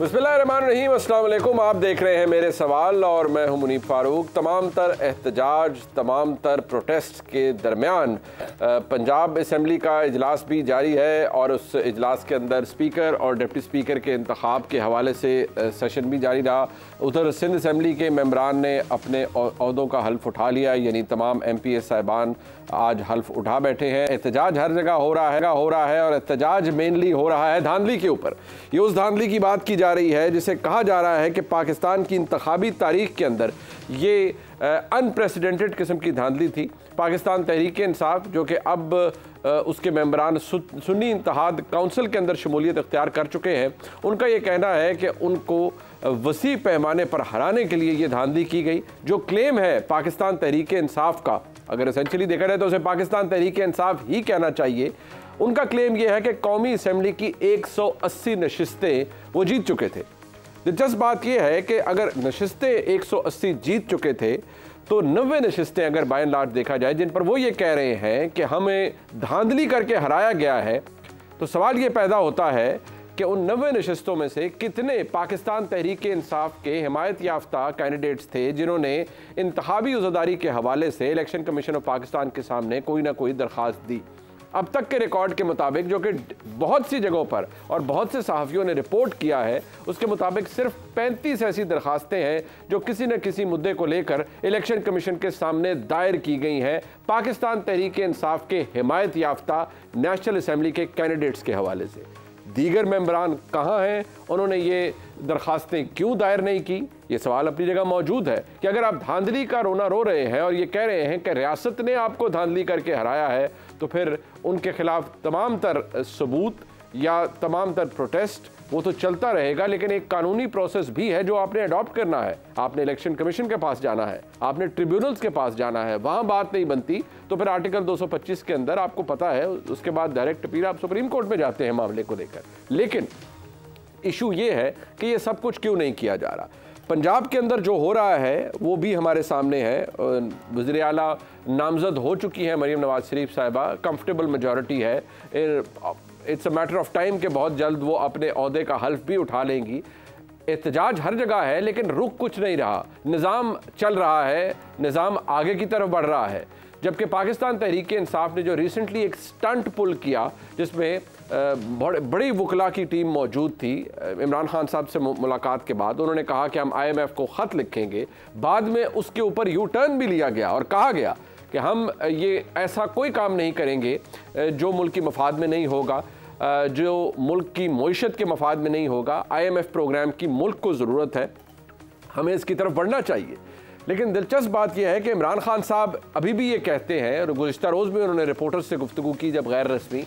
बिस्मिल्लाहिर्रहमानिर्रहीम, अस्सलाम वालेकुम। आप देख रहे हैं मेरे सवाल और मैं हूं मुनीब फारूक। तमाम तर एहतजाज, तमाम तर प्रोटेस्ट के दरमियान पंजाब असम्बली का इजलास भी जारी है और उस इजलास के अंदर स्पीकर और डिप्टी स्पीकर के इंतखाब के हवाले से सेशन भी जारी रहा। उधर सिंध असम्बली के मेम्बरान ने अपने अहदों का हल्फ उठा लिया, यानी तमाम MPA साहिबान आज हल्फ उठा बैठे हैं। एहतजाज हर जगह हो रहा है और एहतजाज मेनली हो रहा है धांधली के ऊपर। ये उस धांधली की बात की जा रही है जिसे कहा जा रहा है कि पाकिस्तान की इंतखाबी तारीख के अंदर ये अनप्रेसिडेंटेड किस्म की धांधली थी। पाकिस्तान तहरीक-ए-इंसाफ जो कि अब उसके मेम्बरान सुन्नी इत्तेहाद काउंसिल के अंदर शमूलियत इख्तियार कर चुके हैं, उनका ये कहना है कि उनको वसी पैमाने पर हराने के लिए ये धांधली की गई। जो क्लेम है पाकिस्तान तहरीक-ए-इंसाफ का, अगर एसेंशली देखा जाए तो उसे पाकिस्तान तहरीक-ए-इंसाफ ही कहना चाहिए। उनका क्लेम यह है कि कौमी असम्बली की 180 नशिस्तें वो जीत चुके थे। दिलचस्प बात यह है कि अगर नशिस्तें 180 जीत चुके थे तो 90 नशिस्तें अगर बाय एंड लार्ज देखा जाए जिन पर वो ये कह रहे हैं कि हमें धांधली करके हराया गया है, तो सवाल ये पैदा होता है कि उन 90 नशिस्तों में से कितने पाकिस्तान तहरीक-ए-इंसाफ के हिमायत याफ्ता कैंडिडेट्स थे जिन्होंने इंतहाबी उज़दारी के हवाले से इलेक्शन कमीशन ऑफ पाकिस्तान के सामने कोई ना कोई दरख्वास्त दी। अब तक के रिकॉर्ड के मुताबिक, जो कि बहुत सी जगहों पर और बहुत से सहाफ़ियों ने रिपोर्ट किया है, उसके मुताबिक सिर्फ 35 ऐसी दरखास्तें हैं जो किसी न किसी मुद्दे को लेकर इलेक्शन कमीशन के सामने दायर की गई हैं पाकिस्तान तहरीक-ए-इंसाफ के हिमायत याफ्ता नेशनल असम्बली के कैंडिडेट्स के हवाले से। दीगर मेंबरान कहाँ हैं, उन्होंने ये दरखास्तें क्यों दायर नहीं की? ये सवाल अपनी जगह मौजूद है कि अगर आप धांधली का रोना रो रहे हैं और ये कह रहे हैं कि रियासत ने आपको धांधली करके हराया है, तो फिर उनके खिलाफ तमाम तर सबूत या तमाम तर प्रोटेस्ट वो तो चलता रहेगा, लेकिन एक कानूनी प्रोसेस भी है जो आपने अडॉप्ट करना है। आपने इलेक्शन कमीशन के पास जाना है, आपने ट्रिब्यूनल्स के पास जाना है। वहाँ बात नहीं बनती तो फिर आर्टिकल 225 के अंदर, आपको पता है, उसके बाद डायरेक्ट अपील आप सुप्रीम कोर्ट में जाते हैं मामले को लेकर। लेकिन इशू ये है कि ये सब कुछ क्यों नहीं किया जा रहा। पंजाब के अंदर जो हो रहा है वो भी हमारे सामने है। वज़ीर आला नामजद हो चुकी है मरीम नवाज़ शरीफ साहिबा, कंफर्टेबल मेजॉरिटी है। It's a matter of time कि बहुत जल्द वो अपने अहदे का हल्फ भी उठा लेंगी। एहतजाज हर जगह है लेकिन रुक कुछ नहीं रहा। निज़ाम चल रहा है, निज़ाम आगे की तरफ बढ़ रहा है, जबकि पाकिस्तान तहरीक-ए-इंसाफ ने जो रिसेंटली एक स्टंट पुल किया जिसमें बड़ी वकला की टीम मौजूद थी। इमरान खान साहब से मुलाकात के बाद उन्होंने कहा कि हम IMF को ख़त लिखेंगे। बाद में उसके ऊपर यू टर्न भी लिया गया और कहा गया कि हम ये ऐसा कोई काम नहीं करेंगे जो मुल्क की मफाद में नहीं होगा, जो मुल्क की मईशत के मफाद में नहीं होगा। IMF प्रोग्राम की मुल्क को ज़रूरत है, हमें इसकी तरफ बढ़ना चाहिए। लेकिन दिलचस्प बात यह है कि इमरान खान साहब अभी भी ये कहते हैं, और गुज़श्ता रोज़ भी उन्होंने रिपोर्टर्स से गुफ्तगू की जब गैर रस्मी,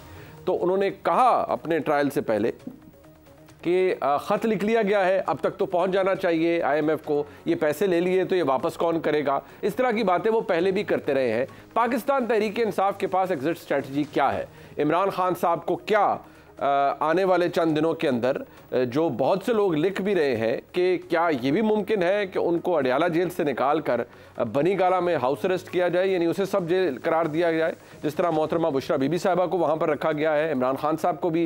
तो उन्होंने कहा अपने ट्रायल से पहले कि ख़त लिख लिया गया है, अब तक तो पहुंच जाना चाहिए IMF को। ये पैसे ले लिए तो ये वापस कौन करेगा? इस तरह की बातें वो पहले भी करते रहे हैं। पाकिस्तान तहरीक-ए-इंसाफ के पास एग्ज़िट स्ट्रेटजी क्या है? इमरान खान साहब को क्या आने वाले चंद दिनों के अंदर, जो बहुत से लोग लिख भी रहे हैं कि क्या ये भी मुमकिन है कि उनको अडियाला जेल से निकाल कर बनी गाला में हाउस अरेस्ट किया जाए, यानी उसे सब जेल करार दिया जाए, जिस तरह मोहतरमा बुशरा बीबी साहिबा को वहाँ पर रखा गया है। इमरान खान साहब को भी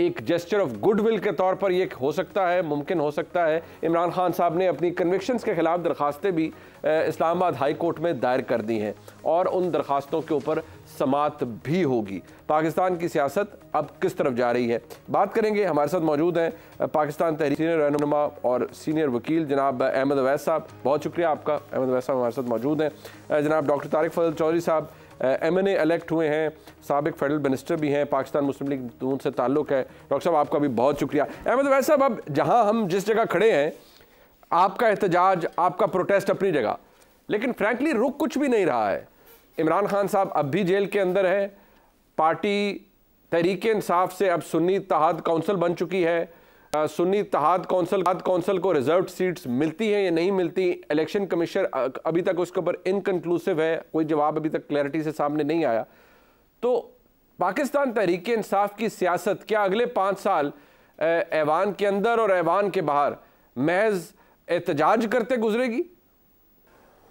एक जेस्चर ऑफ गुडविल के तौर पर यह हो सकता है, मुमकिन हो सकता है। इमरान खान साहब ने अपनी कन्विक्शंस के ख़िलाफ़ दरखास्तें भी इस्लामाबाद हाई कोर्ट में दायर कर दी हैं और उन दरखास्तों के ऊपर समात भी होगी। पाकिस्तान की सियासत अब किस तरफ जा रही है, बात करेंगे। हमारे साथ मौजूद हैं पाकिस्तान तहरीक रहनुमा और सीनियर वकील जनाब अहमद अवैस साहब। बहुत शुक्रिया आपका। अहमद अवैस साहब हमारे साथ मौजूद हैं। जनाब डॉक्टर तारिक फजल चौधरी साहब MNA इलेक्ट हुए हैं, साबिक फेडरल मिनिस्टर भी हैं, पाकिस्तान मुस्लिम लीग नून से ताल्लुक़ है। डॉक्टर साहब आपका भी बहुत शुक्रिया। अहमद अवैस साहब, अब जहाँ हम जिस जगह खड़े हैं, आपका एहतजाज, आपका प्रोटेस्ट अपनी जगह, लेकिन फ्रैंकली रुक कुछ भी नहीं रहा है। इमरान खान साहब अब भी जेल के अंदर है। पार्टी तहरीक-ए-इंसाफ से अब सुन्नी इत्तेहाद काउंसिल बन चुकी है। सुन्नी इत्तेहाद काउंसिल को रिजर्व सीट्स मिलती हैं या नहीं मिलती? इलेक्शन कमीशन अभी तक उसके ऊपर इनकन्क्लूसिव है, कोई जवाब अभी तक क्लैरिटी से सामने नहीं आया। तो पाकिस्तान तहरीक-ए-इंसाफ की सियासत क्या अगले 5 साल ऐवान के अंदर और ऐवान के बाहर महज एहतजाज करते गुजरेगी?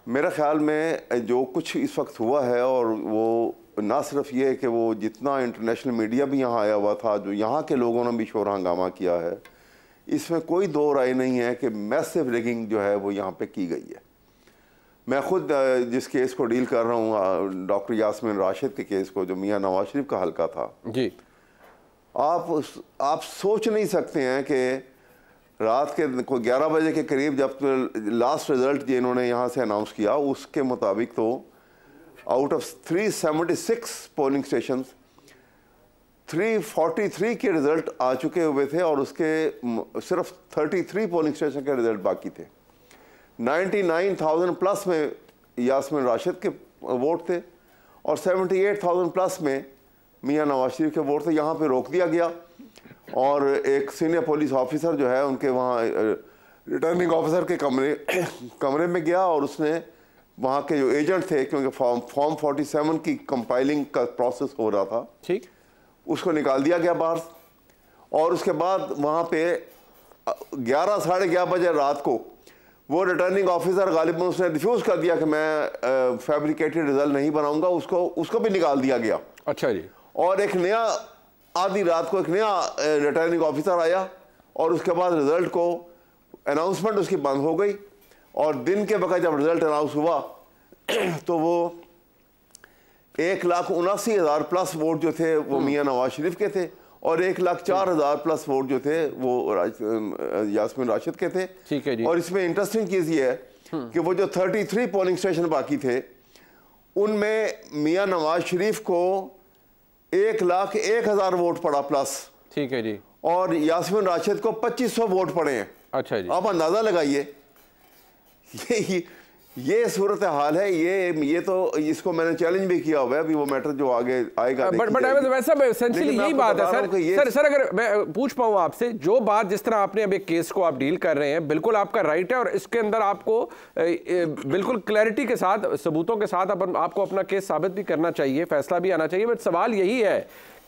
मेरा ख़्याल में जो कुछ इस वक्त हुआ है, और वो ना सिर्फ ये है कि वो जितना इंटरनेशनल मीडिया भी यहाँ आया हुआ था, जो यहाँ के लोगों ने भी शोर हंगामा किया है, इसमें कोई दो राय नहीं है कि मैसिव रिगिंग जो है वो यहाँ पे की गई है। मैं खुद जिस केस को डील कर रहा हूँ, डॉक्टर यास्मीन राशिद के केस को, जो मियां नवाज शरीफ का हलका था जी, आप सोच नहीं सकते हैं कि रात के 11 बजे के करीब जब लास्ट रिज़ल्ट जो इन्होंने यहाँ से अनाउंस किया उसके मुताबिक तो आउट ऑफ 376 पोलिंग स्टेशन 343 के रिज़ल्ट आ चुके हुए थे और उसके सिर्फ 33 पोलिंग स्टेशन के रिज़ल्ट बाकी थे। 99,000 प्लस में यास्मीन राशिद के वोट थे और 78,000 प्लस में मियां नवाज शरीफ के वोट थे। यहाँ पे रोक दिया गया और एक सीनियर पुलिस ऑफिसर जो है उनके वहाँ रिटर्निंग ऑफिसर के कमरे में गया और उसने वहाँ के जो एजेंट थे, क्योंकि फॉर्म 47 की कंपाइलिंग का प्रोसेस हो रहा था, ठीक, उसको निकाल दिया गया बाहर। और उसके बाद वहाँ पे 11, 11:30 बजे रात को वो रिटर्निंग ऑफिसर गालिबन उसने रिफ्यूज़ कर दिया कि मैं फैब्रिकेटेड रिजल्ट नहीं बनाऊंगा, उसको भी निकाल दिया गया। अच्छा जी। और एक नया आधी रात को एक नया रिटर्निंग ऑफिसर आया और उसके बाद रिजल्ट को अनाउंसमेंट उसकी बंद हो गई और दिन के वक्त जब रिजल्ट अनाउंस हुआ तो वो 1,79,000 प्लस वोट जो थे वो मियां नवाज शरीफ के थे और 1,04,000 प्लस वोट जो थे वो यास्मीन राशिद के थे। ठीक है जी। और इसमें इंटरेस्टिंग चीज़ ये है कि वो जो 33 पोलिंग स्टेशन बाकी थे उनमें मियां नवाज शरीफ को 1,01,000 वोट पड़ा प्लस। ठीक है जी। और यास्मीन राशिद को 2,500 वोट पड़े हैं। अच्छा जी। आप अंदाज़ा लगाइए ये सूरत हाल है। ये तो इसको मैंने चैलेंज भी किया हुआ है, अभी वो मैटर जो आगे आएगा। बट वैसा एसेंशियली यही बात है सर, अगर मैं पूछ पाऊँ आपसे, जो बात जिस तरह आपने अब एक केस को आप डील कर रहे हैं, बिल्कुल आपका राइट है और इसके अंदर आपको बिल्कुल क्लैरिटी के साथ, सबूतों के साथ आपको अपना केस साबित भी करना चाहिए, फैसला भी आना चाहिए। बट सवाल यही है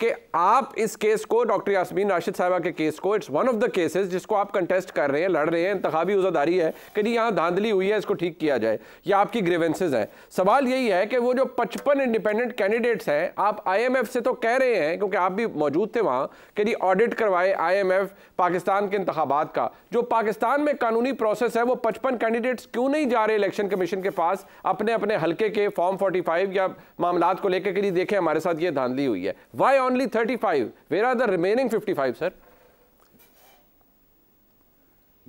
कि आप इस केस को, डॉक्टर यास्मीन राशिद साहबा के केस को, it's one of the cases जिसको आप कंटेस्ट कर रहे हैं, लड़ रहे हैं, इंतखाबी उज़ादारी है कि नहीं, यहाँ धांधली हुई है, इसको ठीक किया जाए, या आपकी ग्रीवेंसेज हैं। सवाल यही है कि वो जो 55 इंडिपेंडेंट कैंडिडेट्स हैं, आप IMF से तो कह रहे हैं, क्योंकि आप भी मौजूद थे वहाँ, कि नहीं ऑडिट करवाए IMF पाकिस्तान के इंतखाबात का, जो पाकिस्तान में कानूनी प्रोसेस है, वो 55 कैंडिडेट्स क्यों नहीं जा रहे इलेक्शन कमीशन के पास अपने अपने हल्के के फॉर्म 45 या मामलात को लेकर के लिए देखें हमारे साथ ये धांधली हुई है, Y 35, where are the remaining 55 sir?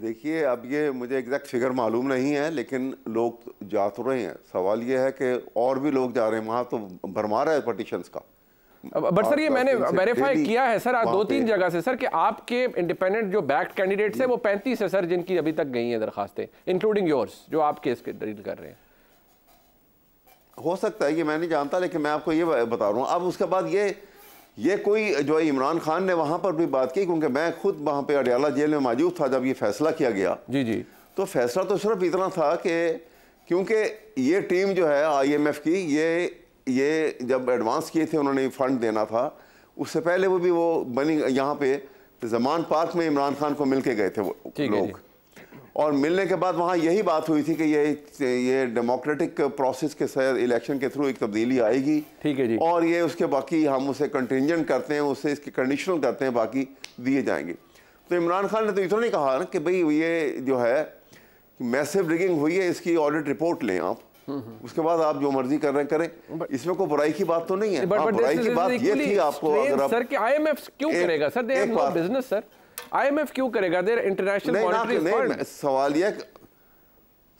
देखिए, अब ये मुझे एग्जैक्ट फिगर मालूम नहीं है, लेकिन लोग जा तो रहे हैं। सवाल ये है कि और भी लोग जा रहे हैं वहाँ, तो भरमा रहा है पटिशंस का। बट सर, ये मैंने वेरीफाई किया है सर, 2-3 जगह से सर, कि आपके इंडिपेंडेंट जो बैक्ड कैंडिडेट्स हैं वो 35 है सर, जिनकी अभी तक गई हैं दरखास्तें, इंक्लूडिंग योर्स, जो आप केस के डील कर रहे हैं। हो सकता है, ये मैं नहीं जानता, लेकिन मैं आपको ये बता रहा हूँ। अब उसके बाद ये कोई जो इमरान खान ने वहाँ पर भी बात की, क्योंकि मैं खुद वहाँ पे अडियाला जेल में मौजूद था जब ये फैसला किया गया। जी जी। तो फैसला तो सिर्फ इतना था कि क्योंकि ये टीम जो है IMF की, ये जब एडवांस किए थे उन्होंने फंड देना था, उससे पहले वो भी यहाँ पे जमान पार्क में इमरान खान को मिल के गए थे वो लोग, और मिलने के बाद वहाँ यही बात हुई थी कि ये डेमोक्रेटिक प्रोसेस के साथ इलेक्शन के थ्रू एक तब्दीली आएगी। ठीक है जी। और ये उसके बाकी हम उसे कंटिजेंट करते हैं, उससे इसके कंडीशनल करते हैं, बाकी दिए जाएंगे। तो इमरान खान ने तो इतना नहीं कहा कि भाई ये जो है मैसिव रिगिंग हुई है, इसकी ऑडिट रिपोर्ट लें आप, उसके बाद आप जो मर्जी कर रहे करें, इसमें कोई बुराई की बात तो नहीं है। बुराई की बात ये थी आपको, अगर आप IMF क्यों करेगा सर, बिजनेस सर, IMF क्यों करेगा, देर इंटरनेशनल मॉनिटरी।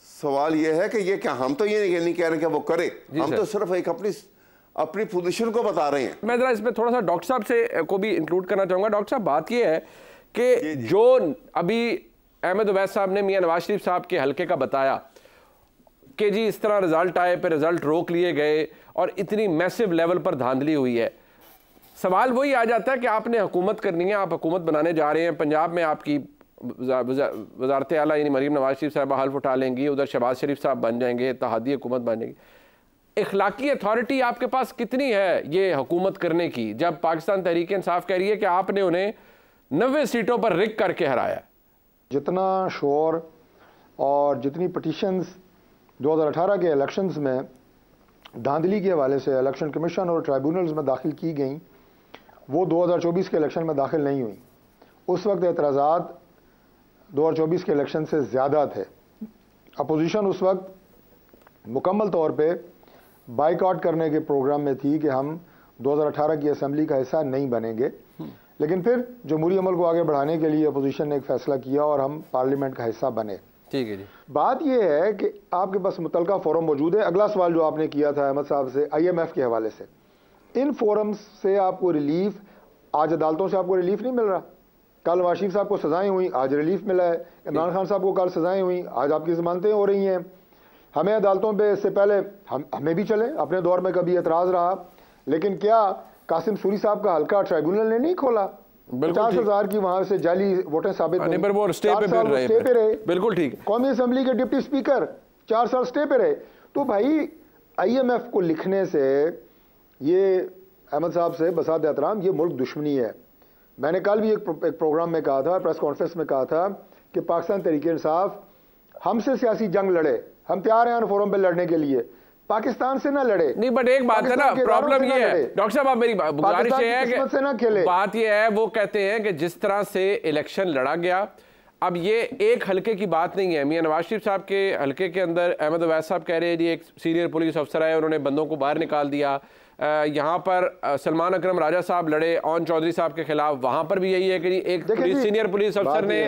सवाल ये है कि ये क्या, हम तो ये नहीं कह रहे कि वो करे, हम तो सिर्फ एक अपनी पोजीशन को बता रहे हैं। मैं जरा इसमें थोड़ा सा डॉक्टर साहब से को भी इंक्लूड करना चाहूँगा। डॉक्टर साहब, बात ये है कि जो अभी अहमद अवैस साहब ने मियाँ नवाज शरीफ साहब के हल्के का बताया कि जी इस तरह रिजल्ट आए, फिर रिजल्ट रोक लिए गए और इतनी मैसिव लेवल पर धांधली हुई है, सवाल वही आ जाता है कि आपने हुकूमत करनी है, आप हुकूमत बनाने जा रहे हैं, पंजाब में आपकी वजारत आला यानी मरीम नवाज शरीफ साहब हल्फ उठा लेंगी, उधर शहबाज शरीफ साहब बन जाएंगे, इत्तेहादी हुकूमत बनेगी, इखलाकी अथॉरिटी आपके पास कितनी है ये हुकूमत करने की, जब पाकिस्तान तहरीक इंसाफ कह रही है कि आपने उन्हें 90 सीटों पर रिक करके हराया। जितना शोर और जितनी पटिशन्स 2018 के इलेक्शंस में धांधली के हवाले से इलेक्शन कमीशन और ट्राइब्यूनल्स में दाखिल की गई, वो 2024 के इलेक्शन में दाखिल नहीं हुई। उस वक्त एतराज़ात 2024 के इलेक्शन से ज़्यादा थे। अपोजिशन उस वक्त मुकम्मल तौर पे बाइकआउट करने के प्रोग्राम में थी कि हम 2018 की असम्बली का हिस्सा नहीं बनेंगे, लेकिन फिर जमहूरी अमल को आगे बढ़ाने के लिए अपोजिशन ने एक फ़ैसला किया और हम पार्लियामेंट का हिस्सा बने। ठीक है जी। बात यह है कि आपके पास मुतलका फोरम मौजूद है। अगला सवाल जो आपने किया था अहमद साहब से IMF के हवाले से, इन फोरम्स से आपको रिलीफ, आज अदालतों से आपको रिलीफ नहीं मिल रहा। कल नवाज शरीफ साहब को सज़ाएँ हुई, आज रिलीफ मिला है। इमरान खान साहब को कल सज़ाएँ हुई, आज आपकी ज़मानतें हो रही हैं। हमें अदालतों पे इससे पहले हमें भी चले, अपने दौर में कभी एतराज़ रहा, लेकिन क्या कासिम सूरी साहब का हल्का ट्राइब्यूनल ने नहीं खोला? 50,000 की वहाँ से जाली वोटें साबित हुई, स्टे पे रहे। बिल्कुल ठीक। कौमी असम्बली के डिप्टी स्पीकर 4 साल स्टे पे रहे। तो भाई IMF को लिखने से, ये अहमद साहब से बसात एहतराम, ये मुल्क दुश्मनी है। मैंने कल भी एक प्रोग्राम में कहा था, प्रेस कॉन्फ्रेंस में कहा था कि पाकिस्तान तहरीक इंसाफ हमसे सियासी जंग लड़े, हम तैयार हैं फोरम पे लड़ने के लिए, पाकिस्तान से ना लड़े। नहीं, बट एक बात है ना, प्रॉब्लम ये है डॉक्टर साहब, आप मेरी गुजारिश है कि ना खेले। बात ये है, वो कहते हैं कि जिस तरह से इलेक्शन लड़ा गया, अब ये एक हलके की बात नहीं है। मियां नवाज शरीफ साहब के हलके के अंदर अहमद अवैस साहब कह रहे हैं जी एक सीनियर पुलिस अफसर आए, उन्होंने बंदों को बाहर निकाल दिया। यहाँ पर सलमान अकरम राजा साहब लड़े ऑन चौधरी साहब के खिलाफ, वहाँ पर भी यही है कि एक सीनियर पुलिस अफसर ने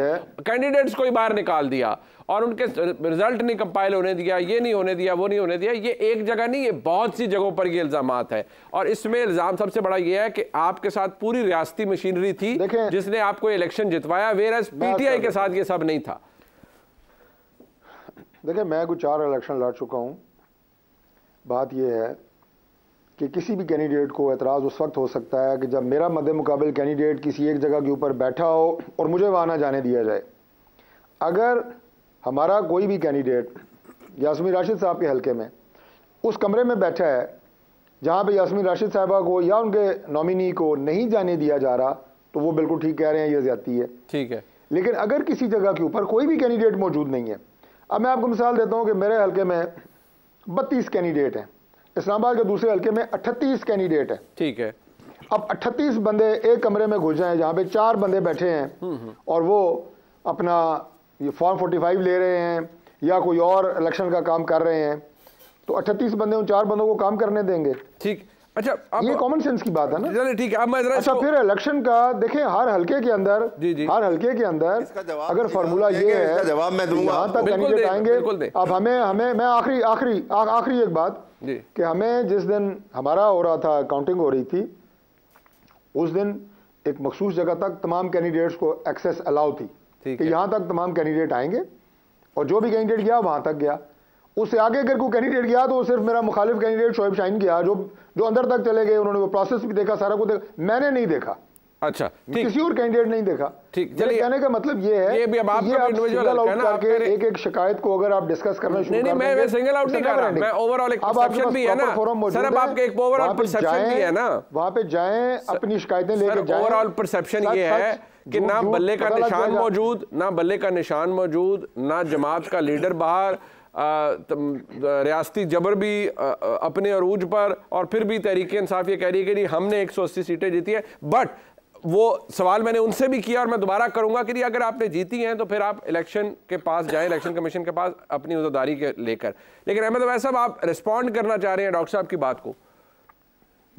कैंडिडेट्स को ही बाहर निकाल दिया और उनके रिजल्ट नहीं कंपाइल होने दिया, ये नहीं होने दिया, वो नहीं होने दिया। ये एक जगह नहीं, ये बहुत सी जगहों पर ये इल्जामात है। और इसमें इल्जाम सबसे बड़ा ये है कि आपके साथ पूरी रियासती मशीनरी थी जिसने आपको इलेक्शन जितवाया, वेरस PTI के साथ ये सब नहीं था। देखिये, मैं कुछ 4 इलेक्शन लड़ चुका हूँ। बात यह है कि किसी भी कैंडिडेट को एतराज़ उस वक्त हो सकता है कि जब मेरा मद्दे मुकाबल कैंडिडेट किसी एक जगह के ऊपर बैठा हो और मुझे वहाँ ना जाने दिया जाए। अगर हमारा कोई भी कैंडिडेट यास्मीन राशिद साहब के हलके में उस कमरे में बैठा है जहाँ पे यास्मीन राशिद साहबा को या उनके नॉमिनी को नहीं जाने दिया जा रहा, तो वो बिल्कुल ठीक कह रहे हैं, ये ज़्यादती है। ठीक है, लेकिन अगर किसी जगह के ऊपर कोई भी कैंडिडेट मौजूद नहीं है, अब मैं आपको मिसाल देता हूँ कि मेरे हलके में 32 कैंडिडेट हैं, इस्लामाबाद के दूसरे हलके में 38 कैंडिडेट है। ठीक है, अब 38 बंदे एक कमरे में घुस जाए जहाँ पे 4 बंदे बैठे हैं और वो अपना ये फॉर्म 45 ले रहे हैं या कोई और इलेक्शन का काम कर रहे हैं, तो 38 बंदे उन 4 बंदों को काम करने देंगे? ठीक। अच्छा, अब ये कॉमन सेंस की बात है ना। ठीक है, अब अच्छा, फिर इलेक्शन का देखें, हर हल्के के अंदर अगर फार्मूला ये है, जवाब मैं दूंगा, यहाँ तक कैंडिडेट आएंगे। अब मैं आखिरी एक बात कि हमें जिस दिन हमारा हो रहा था, काउंटिंग हो रही थी, उस दिन एक मखसूस जगह तक तमाम कैंडिडेट्स को एक्सेस अलाउ थी कि यहाँ तक तमाम कैंडिडेट आएंगे और जो भी कैंडिडेट गया वहाँ तक गया। उससे आगे अगर कोई कैंडिडेट गया तो सिर्फ मेरा मुखालिफ कैंडिडेट शोएब शाहीन गया, जो अंदर तक चले गए, उन्होंने वो प्रोसेस भी देखा, सारा कुछ देखा, मैंने नहीं देखा। अच्छा, किसी और कैंडिडेट नहीं देखा। ठीक, चलिए, कहने का मतलब ये है, ये भी अब आपका इंडिविजुअल आउट करना, आपके एक-एक शिकायत को अगर आप डिस्कस करना शुरू करें। नहीं, मैं सिंगल आउट नहीं कर रहा, मैं ओवरऑल एक परसेप्शन भी है ना सर, अब आपके एक ओवरऑल परसेप्शन भी है ना, वहां पे जाएं, अपनी शिकायतें लेकर जाएं। ओवरऑल परसेप्शन ये है कि ना बल्ले का निशान मौजूद, ना जमात का लीडर बाहर, रियासती जबर भी अपने अरूज पर, और फिर भी तहरीक इंसाफ ये कह रही है कि हमने 180 सीटें जीती हैं। बट वो सवाल मैंने उनसे भी किया और मैं दोबारा करूंगा कि अगर आपने जीती हैं तो फिर आप इलेक्शन के पास जाएं, इलेक्शन कमीशन के पास अपनी उदारी के लेकर। लेकिन अहमद अवैस साहब, आप रिस्पॉन्ड करना चाह रहे हैं डॉक्टर साहब की बात को।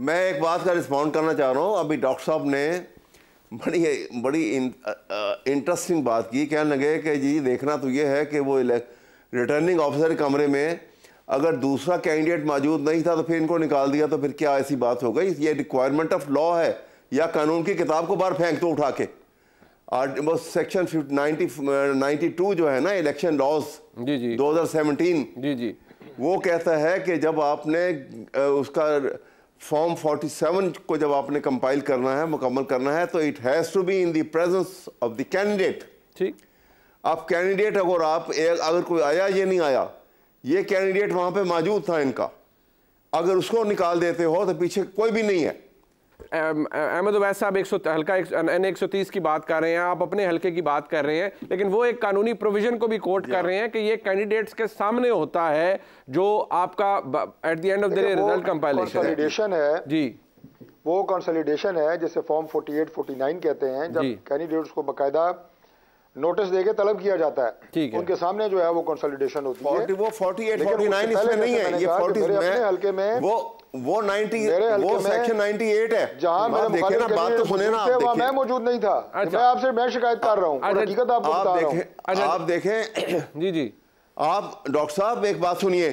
मैं एक बात का रिस्पॉन्ड करना चाह रहा हूँ। अभी डॉक्टर साहब ने बड़ी इंटरेस्टिंग बात की, कहने लगे कि जी देखना तो ये है कि वो रिटर्निंग ऑफिसर कमरे में अगर दूसरा कैंडिडेट मौजूद नहीं था तो फिर इनको निकाल दिया, तो फिर क्या ऐसी बात हो गई? ये रिक्वायरमेंट ऑफ लॉ है, या कानून की किताब को बाहर फेंक दो उठा के। वो सेक्शन 92 जो है ना इलेक्शन लॉज 2017 वो कहता है कि जब आपने उसका फॉर्म 47 को जब आपने कंपाइल करना है, मुकम्मल करना है, तो it has to be in the presence of the candidate. ठीक, आप कैंडिडेट अगर अगर कोई आया, ये नहीं आया, ये कैंडिडेट वहाँ पे मौजूद था इनका, अगर उसको निकाल देते हो तो पीछे कोई भी नहीं है। अहमद अवैस साहब, NA 130 की बात कर रहे हैं, आप अपने हलके की बात कर रहे हैं, लेकिन वो एक कानूनी प्रोविजन को भी कोट कर रहे हैं कि ये कैंडिडेट्स के सामने होता है जो आपका at the end of the day result compilation है जी, वो कंसोलिडेशन है, जैसे फॉर्म 48, 49 कहते हैं, जब कैंडिडेट्स को बाकायदा नोटिस देके तलब किया जाता है, उनके सामने जो है वो कंसोलिडेशन होती है। वो 48, 49 इसमें नहीं है, ये 40 मेरे हल्के में वो 90 वो सेक्शन 98 है जहां मेरे मुखालिफ बात तो सुने ना आप, देखिए मैं मौजूद नहीं था, मैं आपसे मैं शिकायत कर रहा हूं, हकीकत आपको बता रहा हूं। आप देखें जी जी, आप डॉक्टर साहब एक बात सुनिए,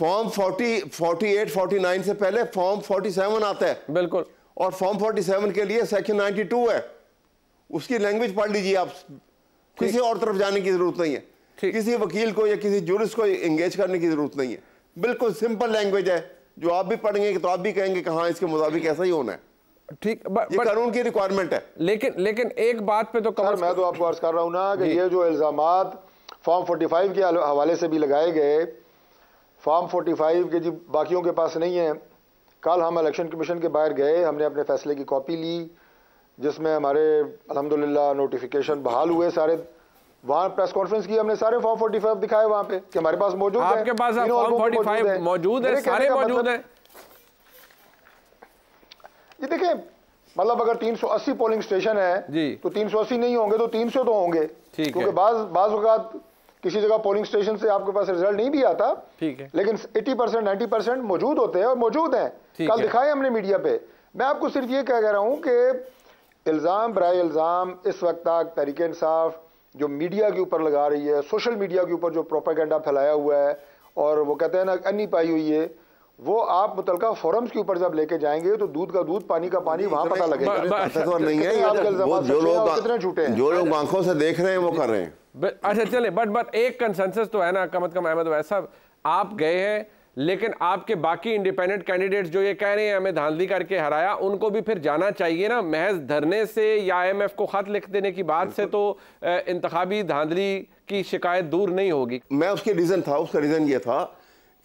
फॉर्म 40 48 49 से पहले फॉर्म 47 आता है बिल्कुल, और फॉर्म 47 के लिए सेक्शन 92 है, उसकी लैंग्वेज पढ़ लीजिए आप, किसी और तरफ जाने की जरूरत नहीं है, किसी वकील को या किसी जूरिस्ट को एंगेज करने की जरूरत नहीं है, बिल्कुल सिंपल लैंग्वेज है, जो आप भी पढ़ेंगे तो आप भी कहेंगे कि हाँ इसके मुताबिक ऐसा ही होना है। ठीक, ये कानून की रिक्वायरमेंट है। लेकिन लेकिन एक बात पे तो कमर, मैं तो आपको अर्ज कर रहा हूँ ना कि ये जो इल्जामात फॉर्म 45 के हवाले से भी लगाए गए, फॉर्म 45 के जी बाकियों के पास नहीं है। कल हम इलेक्शन कमीशन के बाहर गए, हमने अपने फैसले की कॉपी ली जिसमें हमारे अल्हम्दुलिल्लाह नोटिफिकेशन बहाल हुए सारे, वहाँ प्रेस कॉन्फ्रेंस की, हमने सारे फॉर्म 45 दिखाए वहाँ पे कि हमारे पास मौजूद है, आपके पास फॉर्म 45 मौजूद है, सारे मौजूद है। ये देखिए मतलब अगर 380 पोलिंग स्टेशन है तो 380 नहीं होंगे तो 300 तो होंगे, क्योंकि बाज़ किसी जगह पोलिंग स्टेशन से आपके पास रिजल्ट नहीं भी आता, लेकिन 80% 90% मौजूद होते हैं और मौजूद हैं, कल दिखाए हमने मीडिया पे। मैं आपको सिर्फ ये कह रहा हूँ कि इल्ज़ाम बराए इल्ज़ाम इस वक्त तक तहरीक इंसाफ जो मीडिया के ऊपर लगा रही है, सोशल मीडिया के ऊपर जो प्रोपेगेंडा फैलाया हुआ है और वो कहते हैं ना अन्नी पाई हुई है, वो आप मुतलका फोरम्स के ऊपर जब लेके जाएंगे तो दूध का दूध पानी का पानी वहाँ पता लगेगा। झूठे जो लोग आंखों से देख रहे हैं वो कर रहे हैं। अच्छा चले, बट एक कंसेंसस तो है ना, कम अज कम अहमद अवैस साहब आप गए हैं, लेकिन आपके बाकी इंडिपेंडेंट कैंडिडेट्स जो ये कह रहे हैं हमें धांधली करके हराया, उनको भी फिर जाना चाहिए ना, महज धरने से या IMF को खत लिख देने की बात से तो इंतखाबी धांधली की शिकायत दूर नहीं होगी। मैं उसके रीज़न था, उसका रीज़न ये था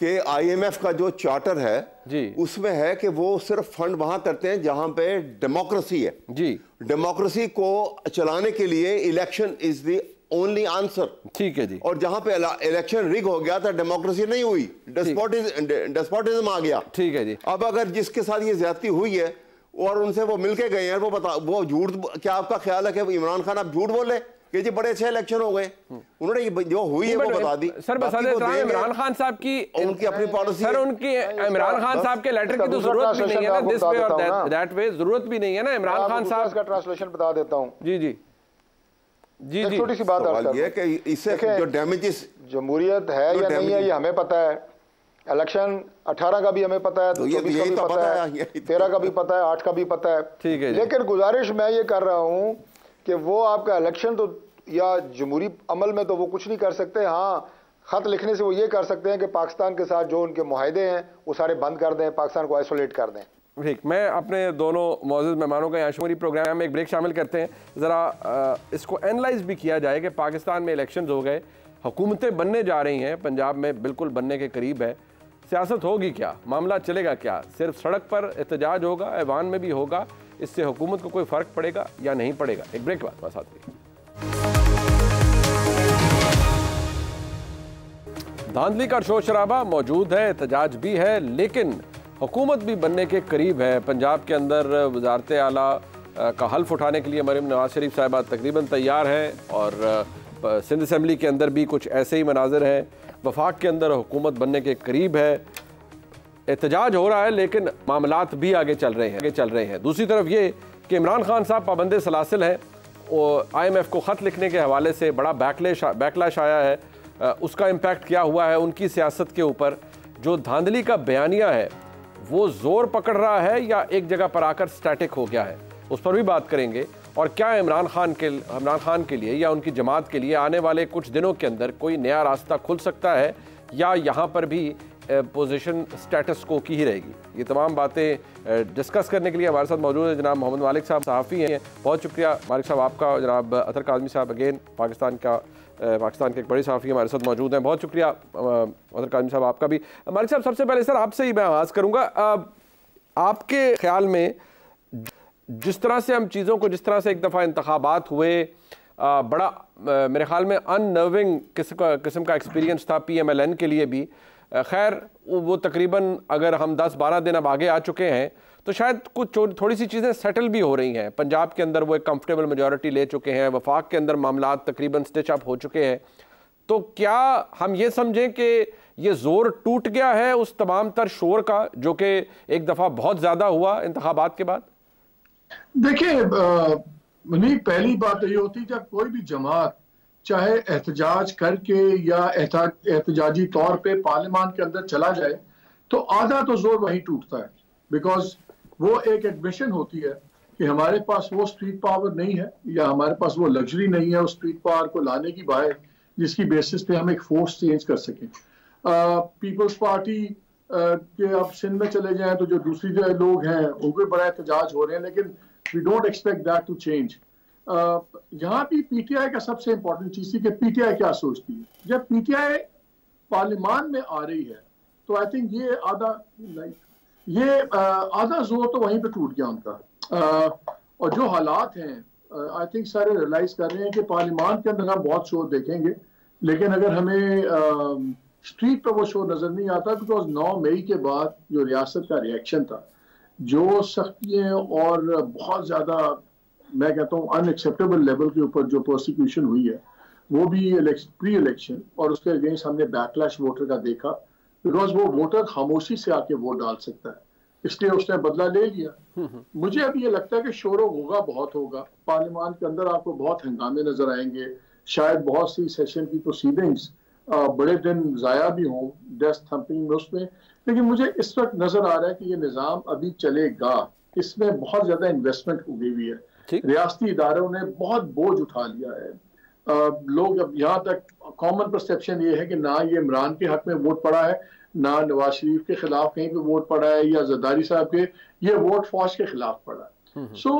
कि IMF का जो चार्टर है जी उसमें है कि वो सिर्फ फंड वहाँ करते हैं जहाँ पे डेमोक्रेसी है जी, डेमोक्रेसी को चलाने के लिए election is the only answer. ठीक है जी, और जहां पे इलेक्शन रिग हो गया था डेमोक्रेसी नहीं हुई, डेस्पोटिज्म आ गया। ठीक है जी, अब अगर जिसके साथ ये ज्यादती हुई है और उनसे वो मिलके गए हैं, वो झूठ, क्या आपका ख्याल है कि इमरान खान आप झूठ बोले कि जी बड़े अच्छे इलेक्शन हो गए? उन्होंने जो हुई है वो बता दी। सर इमरान खान साहब की उनकी अपनी पॉलिसी, सर उनकी इमरान खान साहब के लेटर की तो जरूरत भी नहीं है ना, दिस वे और दैट वे जरूरत भी नहीं है ना। इमरान खान साहब का ट्रांसलेशन बता देता हूँ जी जी जी जी, छोटी सी बात है कि इससे जो डैमेजेस, जमहूरियत है या नहीं है ये हमें पता है, इलेक्शन 18 का भी हमें पता है, 24 का भी पता है, 13 का भी पता है, 8 का भी पता है। ठीक है, लेकिन गुजारिश मैं ये कर रहा हूँ कि वो आपका इलेक्शन तो या जमहूरी अमल में तो वो कुछ नहीं कर सकते, हाँ खत लिखने से वो ये कर सकते हैं कि पाकिस्तान के साथ जो उनके मुआहदे हैं वो सारे बंद कर दें, पाकिस्तान को आइसोलेट कर दें। ठीक, मैं अपने दोनों मौजूद मेहमानों का यहाँ शुमारी प्रोग्राम में एक ब्रेक शामिल करते हैं, ज़रा इसको एनालाइज भी किया जाए कि पाकिस्तान में इलेक्शंस हो गए, हुकूमतें बनने जा रही हैं, पंजाब में बिल्कुल बनने के करीब है, सियासत होगी क्या, मामला चलेगा क्या, सिर्फ सड़क पर एहतजाज होगा, ऐवान में भी होगा, इससे हुकूमत को कोई फ़र्क पड़ेगा या नहीं पड़ेगा? एक ब्रेक के बाद बस आती है। धांधली का शोर शराबा मौजूद है, एहतजाज भी है, लेकिन हुकूमत भी बनने के करीब है। पंजाब के अंदर वजारत आला का हल्फ उठाने के लिए मरीम नवाज शरीफ साहिबा तकरीबन तैयार हैं, और सिंध असम्बली के अंदर भी कुछ ऐसे ही मनाजर हैं, वफाक के अंदर हुकूमत बनने के करीब है, एहतजाज हो रहा है, लेकिन मामलात भी आगे चल रहे हैं। दूसरी तरफ ये कि इमरान खान साहब पाबंद सलासिल हैं, IMF को ख़त लिखने के हवाले से बड़ा बैकलैश आया है, उसका इम्पैक्ट क्या हुआ है उनकी सियासत के ऊपर? जो धांधली का बयानिया है वो जोर पकड़ रहा है या एक जगह पर आकर स्टैटिक हो गया है, उस पर भी बात करेंगे। और क्या इमरान खान के लिए या उनकी जमात के लिए आने वाले कुछ दिनों के अंदर कोई नया रास्ता खुल सकता है, या यहाँ पर भी पोजीशन स्टेटस को की ही रहेगी? ये तमाम बातें डिस्कस करने के लिए हमारे साथ मौजूद है जनाब मोहम्मद मालिक साहब, सहाफ़ी हैं। बहुत शुक्रिया मालिक साहब आपका। जनाब अतर काज़मी साहब अगेन पाकिस्तान के एक बड़े सहाफ़ी हमारे साथ मौजूद हैं। बहुत शुक्रिया अतर काज़मी साहब आपका भी। मालिक साहब सबसे पहले सर आपसे ही मैं आगाज़ करूँगा, आपके ख्याल में जिस तरह से हम चीज़ों को, जिस तरह से एक दफ़ा इंतखाबात हुए, बड़ा मेरे ख्याल में अननर्विंग किस्म का एक्सपीरियंस था PMLN के लिए भी। खैर वो तकरीबन अगर हम 10-12 दिन अब आगे आ चुके हैं तो शायद कुछ थोड़ी सी चीज़ें सेटल भी हो रही हैं। पंजाब के अंदर वो एक कंफर्टेबल मेजॉरिटी ले चुके हैं, वफाक के अंदर मामला तकरीबन स्टिच अप हो चुके हैं। तो क्या हम ये समझें कि ये जोर टूट गया है उस तमाम तर शोर का जो कि एक दफ़ा बहुत ज़्यादा हुआ इंतखाबात के बाद? देखिए मुनीब, पहली बात ये होती है जब कोई भी जमात चाहे एहतजाज करके या एहतजाजी तौर पे पार्लियामेंट के अंदर चला जाए तो आधा तो जोर वहीं टूटता है, बिकॉज वो एक एडमिशन होती है कि हमारे पास वो स्ट्रीट पावर नहीं है या हमारे पास वो लग्जरी नहीं है उस स्ट्रीट पावर को लाने की बाहर जिसकी बेसिस पे हम एक फोर्स चेंज कर सकें। पीपल्स पार्टी के अब सिंध में चले जाएँ तो जो दूसरी जो लोग हैं उनके बड़ा एहतजाज हो रहे हैं, लेकिन we don't expect that to change. यहाँ भी पीटीआई का सबसे इम्पोर्टेंट चीज़ थी कि पीटीआई क्या सोचती है। जब पीटीआई पार्लियामेंट में आ रही है तो आई थिंक ये आधा जोर तो वहीं पे टूट गया उनका। और जो हालात हैं आई थिंक सारे रियलाइज कर रहे हैं कि पार्लियामेंट के अंदर हम बहुत शोर देखेंगे, लेकिन अगर हमें स्ट्रीट पर वो शोर नज़र नहीं आता, बिकॉज 9 मई के बाद जो रियासत का रिएक्शन था, जो सख्तियाँ और बहुत ज़्यादा मैं कहता हूँ अनएक्सेप्टेबल लेवल के ऊपर जो प्रोसिक्यूशन हुई है, वो भी प्री इलेक्शन और उसके अगेंस्ट हमने बैकलैश वोटर का देखा, बिकॉज वो वोटर खामोशी से आके वोट डाल सकता है, इसलिए उसने बदला ले लिया। मुझे अभी ये लगता है कि शोर होगा, बहुत होगा। पार्लियामेंट के अंदर आपको बहुत हंगामे नजर आएंगे, शायद बहुत सी सेशन की प्रोसीडिंग्स बड़े दिन ज़ाया भी हों डेस्क थम्पिंग में उसमें, लेकिन मुझे इस वक्त नज़र आ रहा है कि ये निज़ाम अभी चलेगा। इसमें बहुत ज़्यादा इन्वेस्टमेंट हो गई हुई है, रियासती इदारों ने बहुत बोझ उठा लिया है। लोग अब यहाँ तक कॉमन परसेप्शन ये है कि ना ये इमरान के हक में वोट पड़ा है, ना नवाज शरीफ के खिलाफ कहीं पे वोट पड़ा है, या जरदारी साहब के, ये वोट फौज के खिलाफ पड़ा है। सो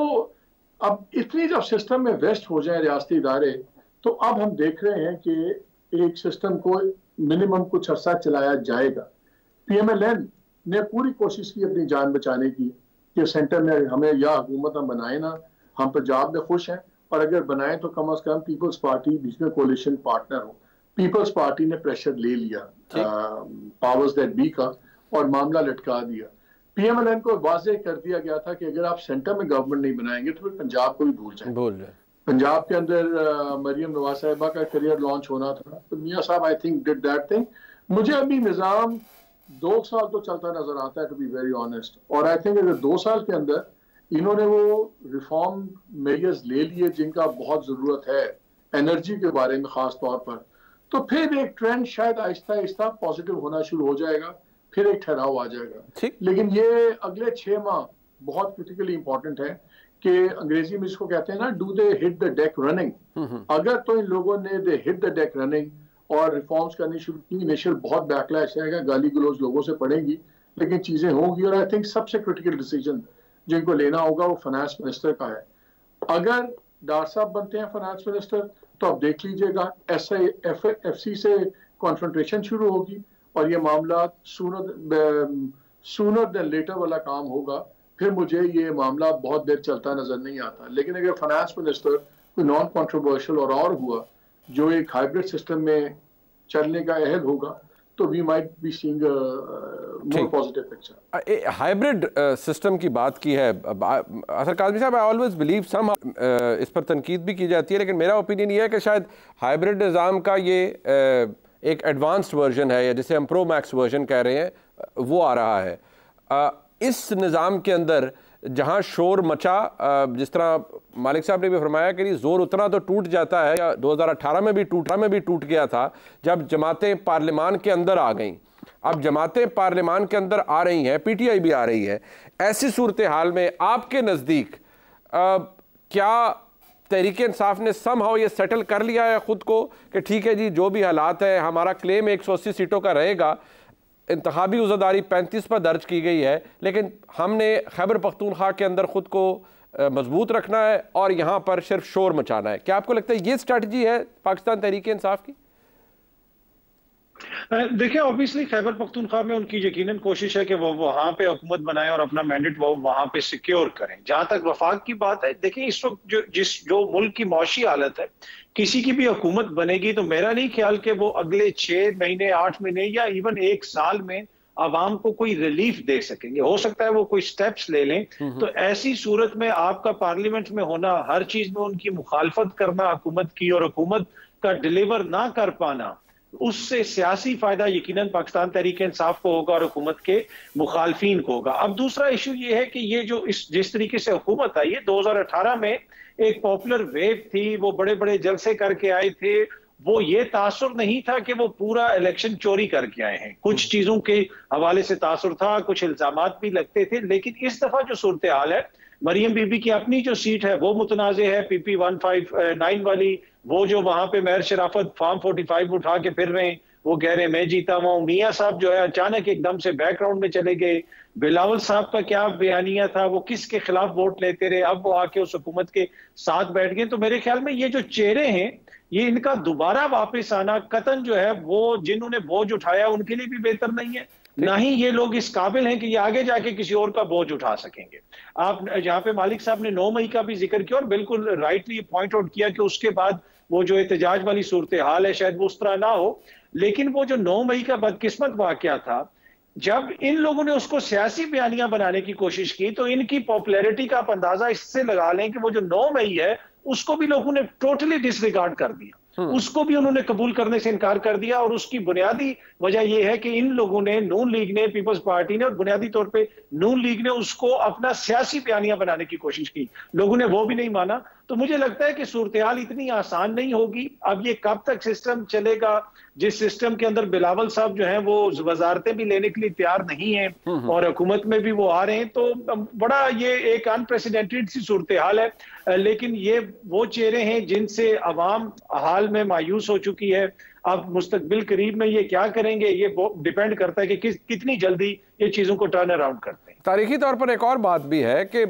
अब इतनी जब सिस्टम में वेस्ट हो जाए रियासती इदारे, तो अब हम देख रहे हैं कि एक सिस्टम को मिनिमम कुछ अर्सा चलाया जाएगा। PMLN ने पूरी कोशिश की अपनी जान बचाने की कि सेंटर में हमें या हुकूमत हम बनाए ना, हम पंजाब में खुश हैं, और अगर बनाएं तो कम से कम पीपल्स पार्टी बीच में कोलिशन पार्टनर हो। पीपल्स पार्टी ने प्रेशर ले लिया पावर्स दैट बी का और मामला लटका दिया। PMLN को वाजे कर दिया गया था कि अगर आप सेंटर में गवर्नमेंट नहीं बनाएंगे तो फिर पंजाब को भी भूल जाए। पंजाब के अंदर मरियम नवाज साहिबा का करियर लॉन्च होना था, तो मियाँ साहब I think did that thing. मुझे अभी निज़ाम 2 साल तो चलता नजर आता है, टू बी वेरी ऑनेस्ट, और आई थिंक अगर 2 साल के अंदर इन्होंने वो रिफॉर्म मेजर्स ले लिए जिनका बहुत ज़रूरत है, एनर्जी के बारे में ख़ास तौर पर, तो फिर एक ट्रेंड शायद आहिस्ता आहिस्ता पॉजिटिव होना शुरू हो जाएगा, फिर एक ठहराव आ जाएगा। लेकिन ये अगले 6 माह बहुत क्रिटिकली इंपॉर्टेंट है कि अंग्रेजी में इसको कहते हैं ना, do they hit the deck running. अगर तो इन लोगों ने they hit the deck running और रिफॉर्म्स करनी शुरू की, इनिशियल बहुत बैकलैश आएगा, गाली गलौज लोगों से पड़ेगी, लेकिन चीज़ें होंगी। और आई थिंक सबसे क्रिटिकल डिसीजन जिनको लेना होगा वो फाइनेंस मिनिस्टर का है। अगर डार साहब बनते हैं फाइनेंस मिनिस्टर तो आप देख लीजिएगा SIFC से कॉन्फ्रेंटेशन शुरू होगी और ये मामला सूनर देन लेटर वाला काम होगा। फिर मुझे ये मामला बहुत देर चलता नजर नहीं आता। लेकिन अगर फाइनेंस मिनिस्टर कोई नॉन कॉन्ट्रोवर्शियल और हुआ जो एक हाइब्रिड सिस्टम में चलने का अहल होगा, तो we might be seeing more positive picture. Hybrid system की बात की है असर काज़मी साहब, आई ऑलवेज बिलीव सम, इस पर तनकीद भी की जाती है, लेकिन मेरा ओपिनियन ये है कि शायद हाइब्रिड निज़ाम का ये एक एडवांस्ड वर्जन है, या जिसे हम प्रो मैक्स वर्जन कह रहे हैं, वो आ रहा है। इस निज़ाम के अंदर जहाँ शोर मचा, जिस तरह मालिक साहब ने भी फरमाया कि ज़ोर उतना तो टूट जाता है, या 2018 में भी टूट गया था जब जमातें पार्लियामान के अंदर आ गईं। अब जमातें पार्लियामान के अंदर आ रही हैं, PTI भी आ रही है। ऐसी सूरत हाल में आपके नज़दीक क्या तहरीक इंसाफ ने समहाउ ये सेटल कर लिया है ख़ुद को कि ठीक है जी, जो भी हालात है हमारा क्लेम 180 सीटों का रहेगा, इंतखाबी उज़ादारी 35 पर दर्ज की गई है, लेकिन हमने खैबर पख्तूनख्वा के अंदर ख़ुद को मजबूत रखना है और यहाँ पर सिर्फ शोर मचाना है। क्या आपको लगता है ये स्ट्रैटेजी है पाकिस्तान तहरीक इंसाफ की? देखिए, ऑब्वियसली खैबर पख्तूनख्वा में उनकी यकीनन कोशिश है कि वो वहाँ पे हुकूमत बनाएं और अपना मैंडेट वो वहाँ पे सिक्योर करें। जहाँ तक वफाक की बात है, देखिए इस वक्त जो मुल्क की मौशी हालत है, किसी की भी हुकूमत बनेगी तो मेरा नहीं ख्याल कि वो अगले 6 महीने 8 महीने या इवन 1 साल में आवाम को कोई रिलीफ दे सकेंगे। हो सकता है वो कोई स्टेप्स ले लें, तो ऐसी सूरत में आपका पार्लियामेंट में होना, हर चीज में उनकी मुखालफत करना हुकूमत की और हुकूमत का डिलीवर ना कर पाना, उससे सियासी फायदा यकीनन पाकिस्तान तहरीक इंसाफ को होगा और हुकूमत के मुखालफीन को होगा। अब दूसरा इशू ये है कि ये जो जिस तरीके से हुकूमत आई है 2018 में एक पॉपुलर वेव थी, वो बड़े बड़े जलसे करके आए थे, वो ये तासुर नहीं था कि वो पूरा इलेक्शन चोरी करके आए हैं, कुछ चीजों के हवाले से तासुर था, कुछ इल्जामात भी लगते थे। लेकिन इस दफा जो सूरत हाल है, मरियम बीबी की अपनी जो सीट है वो मुतनाज़े है, पीपी 159 वाली, वो जो वहां पे मेयर शराफत फॉर्म 45 उठा के फिर रहे हैं, वो कह रहे हैं मैं जीता हुआ हूँ। मियाँ साहब जो है अचानक एकदम से बैकग्राउंड में चले गए। बिलावल साहब का क्या बयानिया था, वो किसके खिलाफ वोट लेते रहे, अब वो आके उस हुकूमत के साथ बैठ गए। तो मेरे ख्याल में ये जो चेहरे हैं, ये इनका दोबारा वापस आना कतन जो है वो जिन्होंने बोझ उठाया उनके लिए भी बेहतर नहीं है, ना ही ये लोग इस काबिल हैं कि ये आगे जाके किसी और का बोझ उठा सकेंगे। आप यहाँ पे मालिक साहब ने 9 मई का भी जिक्र किया और बिल्कुल राइटली पॉइंट आउट किया कि उसके बाद वो जो एहतजाज वाली सूरत हाल है शायद वो उस तरह ना हो। लेकिन वो जो 9 मई का बदकिस्मत वाकया था, जब इन लोगों ने उसको सियासी बयानियां बनाने की कोशिश की, तो इनकी पॉपुलैरिटी का आप अंदाजा इससे लगा लें कि वो जो 9 मई है उसको भी लोगों ने टोटली डिसरिगार्ड कर दिया, उसको भी उन्होंने कबूल करने से इनकार कर दिया। और उसकी बुनियादी वजह यह है कि इन लोगों ने, नून लीग ने, पीपल्स पार्टी ने और बुनियादी तौर पे नून लीग ने उसको अपना सियासी बयानियां बनाने की कोशिश की, लोगों ने वो भी नहीं माना। तो मुझे लगता है कि सूरतेहाल इतनी आसान नहीं होगी। अब ये कब तक सिस्टम चलेगा जिस सिस्टम के अंदर बिलावल साहब जो हैं वो वजारतें भी लेने के लिए तैयार नहीं हैं और हुकूमत में भी वो आ रहे हैं, तो बड़ा ये एक अनप्रेसिडेंटेड सी सूरतेहाल है। लेकिन ये वो चेहरे हैं जिनसे आवाम हाल में मायूस हो चुकी है। अब मुस्तकबिल करीब में ये क्या करेंगे, ये डिपेंड करता है कि कितनी जल्दी ये चीज़ों को टर्न अराउंड करते हैं। तारीखी तौर पर एक और बात भी है कि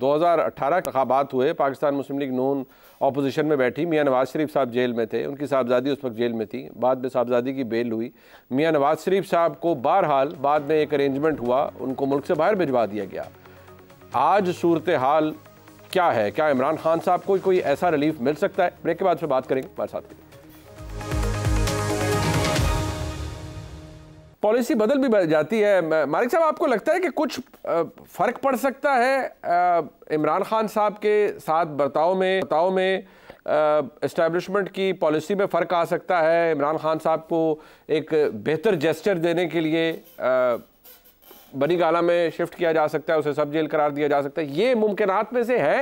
2018 इंतखाबात हुए, पाकिस्तान मुस्लिम लीग नून अपोजिशन में बैठी, मियाँ नवाज शरीफ साहब जेल में थे, उनकी साहबजादी उस वक्त जेल में थी, बाद में साहबजादी की बेल हुई। मियाँ नवाज शरीफ साहब को बहरहाल बाद में एक अरेंजमेंट हुआ, उनको मुल्क से बाहर भिजवा दिया गया। आज सूरत हाल क्या है, क्या इमरान खान साहब को कोई ऐसा रिलीफ मिल सकता है? ब्रेक के बाद फिर बात करेंगे हमारे साथ। पॉलिसी बदल भी जाती है, मालिक साहब आपको लगता है कि कुछ फ़र्क पड़ सकता है इमरान खान साहब के साथ बर्ताव में इस्टेब्लिशमेंट की पॉलिसी में फ़र्क आ सकता है? इमरान खान साहब को एक बेहतर जेस्चर देने के लिए बनी गाला में शिफ्ट किया जा सकता है, उसे सब जेल करार दिया जा सकता है, ये मुमकिनात में से है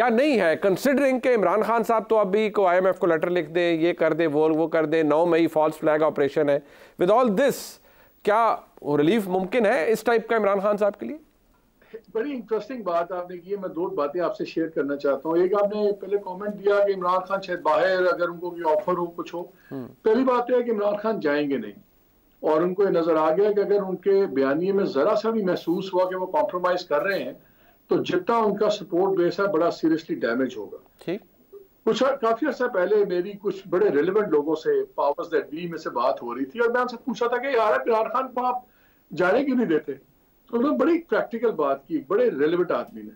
या नहीं है, कंसिडरिंग के इमरान खान साहब तो अभी को IMF को लेटर लिख दे, ये कर दे, वो कर दे, 9 मई फॉल्स फ्लैग ऑपरेशन है, विद ऑल दिस क्या रिलीफ मुमकिन है इस टाइप का इमरान खान साहब के लिए? बड़ी इंटरेस्टिंग बात आपने की है, मैं 2 बातें आपसे शेयर करना चाहता हूँ। एक आपने पहले कमेंट दिया कि इमरान खान शायद बाहर, अगर उनको कोई ऑफर हो, कुछ हो, पहली बात यह है कि इमरान खान जाएंगे नहीं और उनको नजर आ गया कि अगर उनके बयानिए में जरा सा भी महसूस हुआ कि वो कॉम्प्रोमाइज कर रहे हैं तो जितना उनका सपोर्ट बेस है बड़ा सीरियसली डैमेज होगा। ठीक, कुछ काफी अर्सा पहले मेरी कुछ बड़े रेलिवेंट लोगों से, पावर्स दैट बी में से बात हो रही थी और मैं उनसे पूछा था कि यार इमरान खान को आप जाने क्यों नहीं देते, तो उन्होंने बड़ी प्रैक्टिकल बात की, बड़े रेलिवेंट आदमी ने,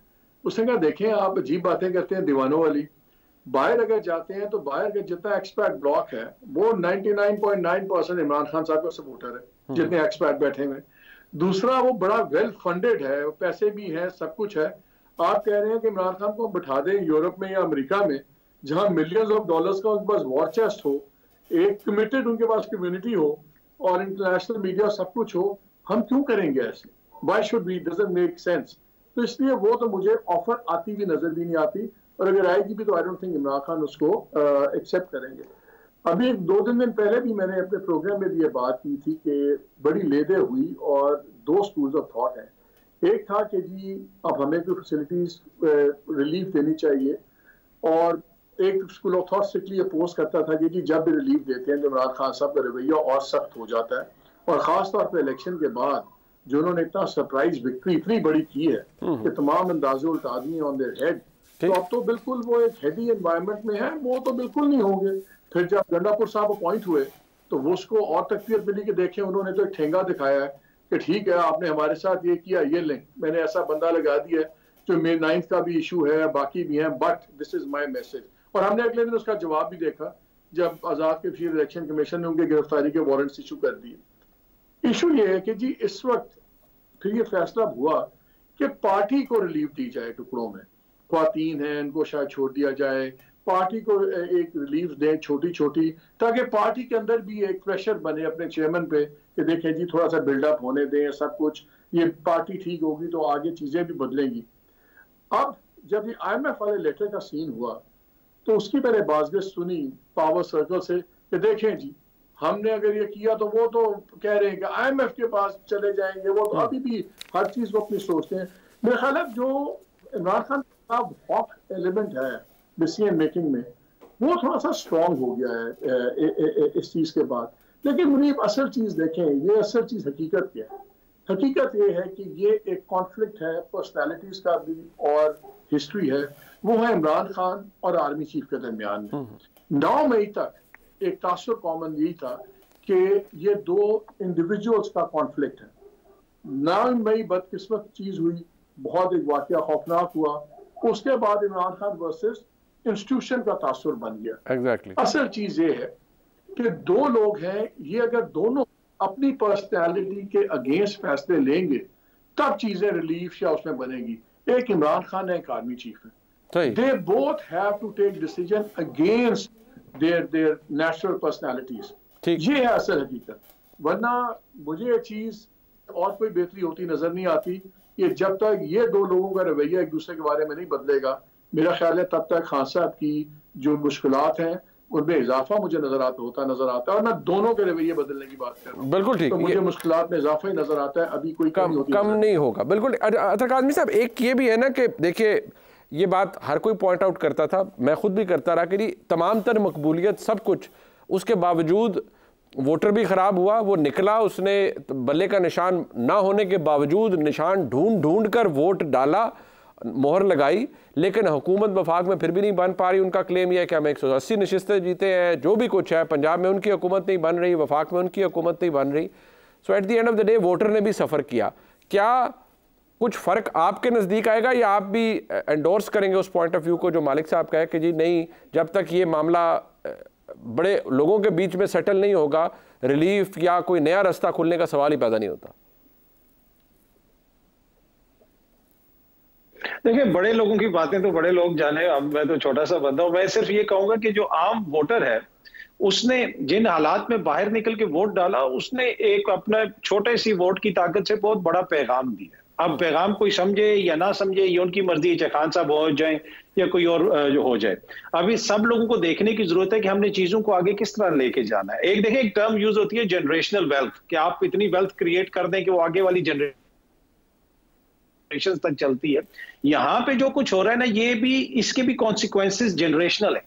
उसने कहा देखें आप अजीब बातें करते हैं दीवानों वाली, बाहर अगर जाते हैं तो बाहर का जितना एक्सपर्ट ब्लॉक है वो 99.9% इमरान खान साहब का सपोर्टर है, जितने एक्सपर्ट बैठे हुए। दूसरा वो बड़ा वेल फंडेड है, पैसे भी हैं, सब कुछ है। आप कह रहे हैं कि इमरान खान को बिठा दें यूरोप में या अमेरिका में जहां मिलियंस ऑफ डॉलर्स का उनके पास वॉर चेस्ट हो, एक कमिटेड उनके पास कम्युनिटी हो और इंटरनेशनल मीडिया सब कुछ हो, हम क्यों करेंगे ऐसे, why should we, doesn't make sense. तो इसलिए वो तो मुझे ऑफर आती हुई नजर भी नहीं आती और अगर आएगी भी तो I don't think Imran Khan उसको एक्सेप्ट करेंगे। अभी 2 दिन पहले भी मैंने अपने प्रोग्राम में भी ये बात की थी कि बड़ी लेदे हुई और 2 स्कूल्स ऑफ थॉट हैं। एक था कि जी अब हमें कोई फैसिलिटीज रिलीफ देनी चाहिए और एक school of thought strictly oppose करता था कि जी जब भी रिलीफ देते हैं तो इमरान खान साहब का रवैया और सख्त हो जाता है और ख़ासतौर पर इलेक्शन के बाद जो उन्होंने इतना सरप्राइज विक्ट्री इतनी बड़ी की है कि तमाम अंदाजे उल्टा दिए ऑन देयर हेड, तो अब तो बिल्कुल वो एक हेडी एनवायरनमेंट में है, वो तो बिल्कुल नहीं होंगे। फिर जब गंडापुर साहब अपॉइंट हुए तो वो उसको और तकवीत मिली कि देखें उन्होंने तो एक ठेंगा दिखाया है कि ठीक है आपने हमारे साथ ये किया, ये लें मैंने ऐसा बंदा लगा दिया जो May 9 का भी इशू है, बाकी भी है, but this is my message. और हमने अगले दिन उसका जवाब भी देखा जब आज़ाद के फिर इलेक्शन कमीशन ने उनके गिरफ्तारी के वारंट्स इशू कर दिए। इशू ये है कि जी इस वक्त ये फैसला हुआ कि पार्टी को रिलीफ दी जाए टुकड़ों में, ख्वातीन हैं इनको शायद छोड़ दिया जाए, पार्टी को एक रिलीफ दें छोटी छोटी, ताकि पार्टी के अंदर भी एक प्रेशर बने अपने चेयरमैन पे कि देखें जी थोड़ा सा बिल्डअप होने दें सब कुछ, ये पार्टी ठीक होगी तो आगे चीज़ें भी बदलेंगी। अब जब ये IMF वाले लेटर का सीन हुआ तो उसकी मैंने बाजगें सुनी पावर सर्कल से कि देखें जी हमने अगर ये किया तो वो तो कह रहे हैं कि IMF के पास चले जाएंगे, वो तो अभी भी हर चीज़ को अपनी सोचते हैं। मेरे ख्याल जो इमरान खान का हॉक एलिमेंट है डिसीजन मेकिंग में वो थोड़ा सा स्ट्रॉन्ग हो गया है इस चीज़ के बाद। लेकिन मुनीब असल चीज़ देखें, ये असल चीज़ हकीकत क्या है? हकीकत ये है कि ये एक कॉन्फ्लिक्ट है पर्सनैलिटीज़ का भी और हिस्ट्री है, वो है इमरान खान और आर्मी चीफ के दरमियान में। 9 मई तक एक तासर कॉमन यही था कि ये दो इंडिविजुअल्स का कॉन्फ्लिक्ट है। 9 मई बदकिस्मत चीज़ हुई, बहुत एक वाक़या खौफनाक हुआ, उसके बाद इमरान खान वर्सेस इंस्टीट्यूशन का तासुर बन गया। Exactly. असल चीज ये है कि दो लोग हैं, ये अगर दोनों अपनी पर्सनैलिटी के अगेंस्ट फैसले लेंगे तब चीजें रिलीफ या उसमें बनेगी। एक इमरान खान है, एक आर्मी चीफ है, they both have to take decision against their natural personalities. ये है असल हकीकत, वरना मुझे ये चीज और कोई बेहतरी होती नजर नहीं आती। ये जब तक ये दो लोगों का रवैया एक दूसरे के बारे में नहीं बदलेगा, मेरा ख्याल है तब तक खान साहब की जो मुश्किलात हैं उनमें इजाफा मुझे नजर आता है। और मैं दोनों के रवैये बदलने की बात कर रहा हूँ, बिल्कुल ठीक, तो मुझे मुश्किलात में इजाफा ही नजर आता है, अभी कोई कम नहीं होगा। बिल्कुल। अतर काज़मी साहब, एक ये भी है ना कि देखिए ये बात हर कोई पॉइंट आउट करता था, मैं खुद भी करता रहा कि तमाम तर मकबूलियत सब कुछ, उसके बावजूद वोटर भी ख़राब हुआ, वो निकला, उसने बल्ले का निशान ना होने के बावजूद निशान ढूंढ कर वोट डाला, मोहर लगाई, लेकिन हुकूमत वफाक में फिर भी नहीं बन पा रही। उनका क्लेम यह है कि हम 180 नशिस्तें जीते हैं, जो भी कुछ है, पंजाब में उनकी हुकूमत नहीं बन रही, वफाक में उनकी हुकूमत नहीं बन रही। So at the end of the day voter ने भी सफ़र किया। क्या कुछ फ़र्क आपके नज़दीक आएगा या आप भी एंडोर्स करेंगे उस पॉइंट ऑफ व्यू को जो मालिक साहब का है कि जी नहीं, जब तक ये मामला बड़े लोगों के बीच में सेटल नहीं होगा रिलीफ या कोई नया रास्ता खुलने का सवाल ही पैदा नहीं होता? देखिए बड़े लोगों की बातें तो बड़े लोग जाने, अब मैं तो छोटा सा बंदा हूं। मैं सिर्फ ये कहूंगा कि जो आम वोटर है उसने जिन हालात में बाहर निकल के वोट डाला, उसने एक अपने छोटे सी वोट की ताकत से बहुत बड़ा पैगाम दिया। अब पैगाम कोई समझे या ना समझे ये उनकी मर्जी है, चाहे खान साहब हो जाए या कोई और जो हो जाए। अभी सब लोगों को देखने की जरूरत है कि हमने चीजों को आगे किस तरह लेके जाना है। एक देखिए एक टर्म यूज होती है जनरेशनल वेल्थ, कि आप इतनी वेल्थ क्रिएट कर दें कि वो आगे वाली जनरेशन तक चलती है। यहाँ पे जो कुछ हो रहा है ना, ये भी इसके भी कॉन्सिक्वेंसेस जनरेशनल है।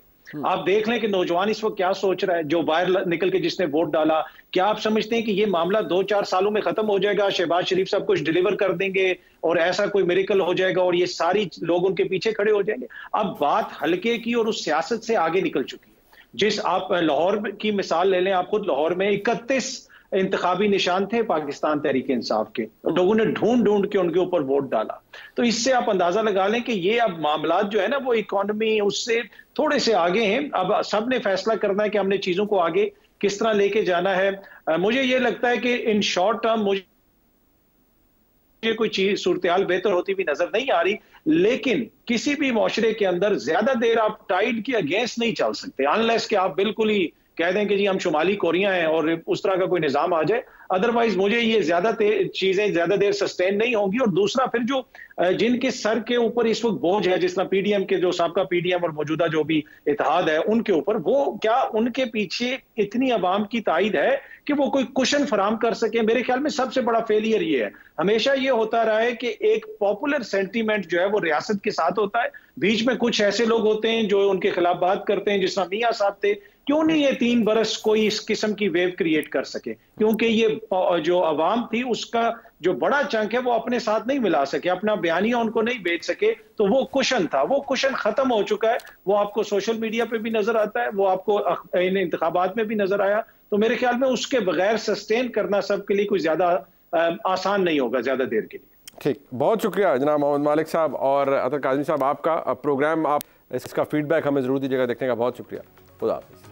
आप देख लें कि नौजवान इस वक्त क्या सोच रहा है, जो बाहर निकल के जिसने वोट डाला। क्या आप समझते हैं कि ये मामला 2-4 सालों में खत्म हो जाएगा, शहबाज शरीफ साहब कुछ डिलीवर कर देंगे और ऐसा कोई मिरेकल हो जाएगा और ये सारी लोग उनके पीछे खड़े हो जाएंगे? अब बात हल्के की और उस सियासत से आगे निकल चुकी है। जिस आप लाहौर की मिसाल ले लें, आप खुद लाहौर में 31 इंतखाबी निशान थे पाकिस्तान तहरीक इंसाफ के, लोगों ने ढूंढ के उनके ऊपर वोट डाला। तो इससे आप अंदाजा लगा लें कि ये अब मामला जो है ना, वो इकोनॉमी उससे थोड़े से आगे हैं। अब सब ने फैसला करना है कि हमने चीजों को आगे किस तरह लेके जाना है। मुझे ये लगता है कि इन शॉर्ट टर्म मुझे कोई चीज सूरतेहाल बेहतर होती भी नजर नहीं आ रही, लेकिन किसी भी माशरे के अंदर ज्यादा देर आप टाइड के अगेंस्ट नहीं चल सकते, अनलेस कि आप बिल्कुल ही कह दें कि जी हम शुमाली कोरिया हैं और उस तरह का कोई निज़ाम आ जाए। अदरवाइज मुझे ये ज्यादा चीजें ज्यादा देर सस्टेन नहीं होंगी। और दूसरा फिर जो जिनके सर के ऊपर इस वक्त बोझ है, जिस तरह PDM के जो साबका PDM और मौजूदा जो भी इतिहाद है उनके ऊपर, वो क्या उनके पीछे इतनी आवाम की ताइद है कि वो कोई कुशन फराम कर सके? मेरे ख्याल में सबसे बड़ा फेलियर ये है। हमेशा ये होता रहा है कि एक पॉपुलर सेंटीमेंट जो है वो रियासत के साथ होता है, बीच में कुछ ऐसे लोग होते हैं जो उनके खिलाफ बात करते हैं। जिस तरह मियाँ साहब थे, क्यों नहीं ये 3 बरस कोई इस किस्म की वेव क्रिएट कर सके? क्योंकि ये जो आवाम थी उसका जो बड़ा चंक है वो अपने साथ नहीं मिला सके, अपना बयानिया उनको नहीं बेच सके। तो वो कुशन था, वो कुशन खत्म हो चुका है। वो आपको सोशल मीडिया पे भी नजर आता है, वो आपको इन इंतखाबात में भी नजर आया। तो मेरे ख्याल में उसके बगैर सस्टेन करना सबके लिए कोई ज्यादा आसान नहीं होगा ज्यादा देर के लिए। ठीक, बहुत शुक्रिया जनाब मोहम्मद मालिक साहब और अतर काज़मी साहब, आपका प्रोग्राम, आप इसका फीडबैक हमें जरूर दीजिएगा, देखने का बहुत शुक्रिया। खुदा हाफिज़।